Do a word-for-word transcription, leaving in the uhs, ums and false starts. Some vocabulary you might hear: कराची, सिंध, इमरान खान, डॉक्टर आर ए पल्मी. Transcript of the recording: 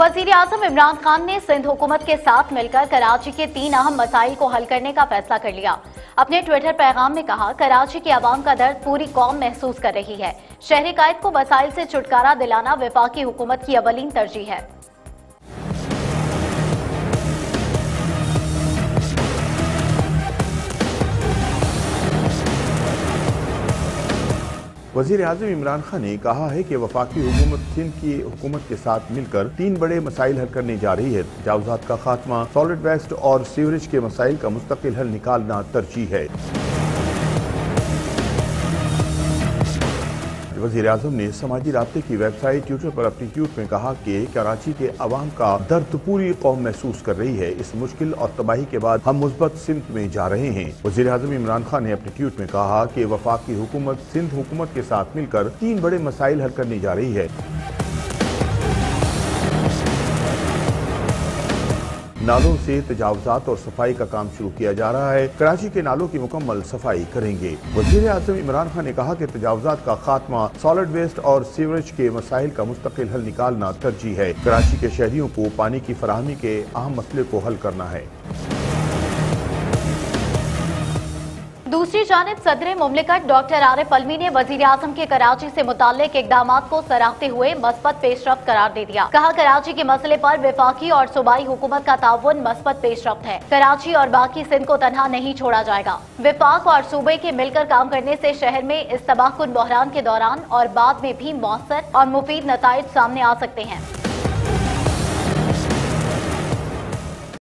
वजीर आजम इमरान खान ने सिंध हुकूमत के साथ मिलकर कराची के तीन अहम मसाइल को हल करने का फैसला कर लिया। अपने ट्विटर पैगाम में कहा, कराची की आवाम का दर्द पूरी कौम महसूस कर रही है। शहर कायद को वसाइल से छुटकारा दिलाना वफाकी हुकूमत की अवलीन तरजीह है। वजीर आज़म इमरान खान ने कहा है कि वफाकी हुकूमत सिंध की हुकूमत के साथ मिलकर तीन बड़े मसाइल हल करने जा रही है। तजावुज़ात का खात्मा, सॉलिड वेस्ट और सीवरेज के मसाइल का मुस्तकिल हल निकालना तरजीह है। वजीर आज़म ने समाजी राब्ते की वेबसाइट ट्विटर पर अपनी ट्वीट में कहा कि कराची के अवाम का दर्द पूरी कौम महसूस कर रही है। इस मुश्किल और तबाही के बाद हम मुस्बत सिंध में जा रहे हैं। वजीर आज़म इमरान खान ने अपने ट्वीट में कहा कि वफाकी हुकूमत सिंध हुकूमत के साथ मिलकर तीन बड़े मसाइल हल करने जा रही है। नालों से तजावजात और सफाई का काम शुरू किया जा रहा है। कराची के नालों की मुकम्मल सफाई करेंगे। वजीर आज़म इमरान खान ने कहा कि तजावजात का खात्मा, सॉलिड वेस्ट और सीवरेज के मसाइल का मुस्तकिल हल निकालना तरजीह है। कराची के शहरियों को पानी की फराहमी के अहम मसले को हल करना है। दूसरी जानब सदर मुमलिकत डॉक्टर आर ए पल्मी ने वजीर आजम के कराची से मुतालिक इकदाम को सराहते हुए मस्बत पेशरफ करार दे दिया। कहा, कराची के मसले पर विफाकी और सूबाई हुकूमत का ताउन मस्बत पेशरफ है। कराची और बाकी सिंध को तनहा नहीं छोड़ा जाएगा। विफाक और सूबे के मिलकर काम करने से शहर में इस तबाहकुन बहरान के दौरान और बाद में भी मौसर और मुफीद नतायज सामने आ सकते हैं।